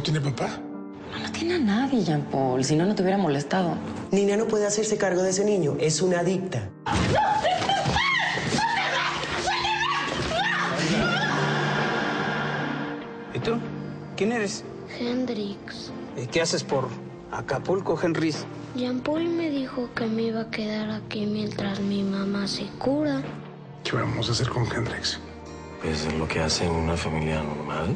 no tiene papá. No tiene a nadie, Jean Paul. Si no, no te hubiera molestado. Nina no puede hacerse cargo de ese niño. Es una adicta. ¿Y tú? ¿Quién eres? Hendrix. ¿Y qué haces por Acapulco, Henry? Jean Paul me dijo que me iba a quedar aquí mientras mi mamá se cura. ¿Qué vamos a hacer con Hendrix? Pues es lo que hace en una familia normal.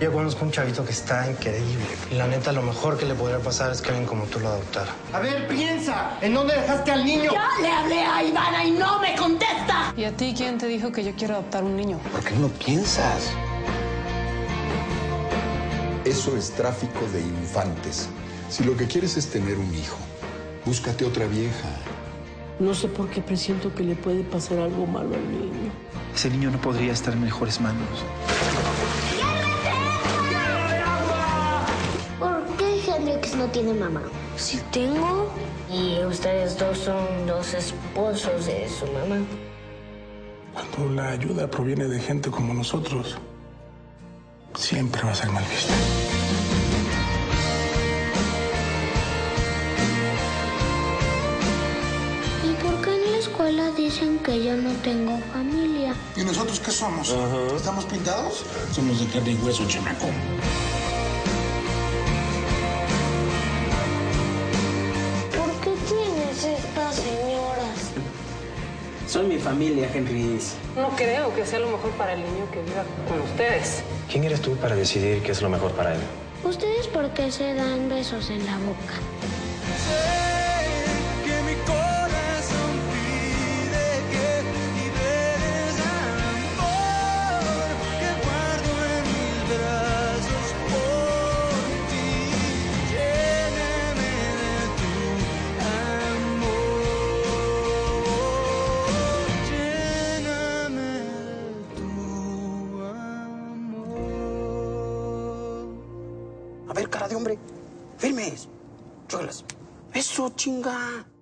Yo conozco un chavito que está increíble. Y la neta, lo mejor que le podría pasar es que alguien como tú lo adoptara. A ver, piensa. ¿En dónde dejaste al niño? Ya le hablé a Ivana y no me contesta. ¿Y a ti quién te dijo que yo quiero adoptar un niño? ¿Por qué no piensas? Eso es tráfico de infantes. Si lo que quieres es tener un hijo, búscate otra vieja. No sé por qué presiento que le puede pasar algo malo al niño. Ese niño no podría estar en mejores manos. No tiene mamá. Sí tengo. Y ustedes dos son los esposos de su mamá. Cuando la ayuda proviene de gente como nosotros, siempre va a ser mal vista. ¿Y por qué en la escuela dicen que yo no tengo familia? ¿Y nosotros qué somos? ¿Estamos pintados? Somos de carne y hueso, chamaco. Son mi familia, Henry. No creo que sea lo mejor para el niño que viva con ustedes. ¿Quién eres tú para decidir qué es lo mejor para él? ¿Ustedes por qué se dan besos en la boca? Sé que mi corazón pide que liberes al amor que guardo en mis brazos por ti. Lléname de tu amor. A ver, cara de hombre. Firmes. Chócalas. Eso, chinga.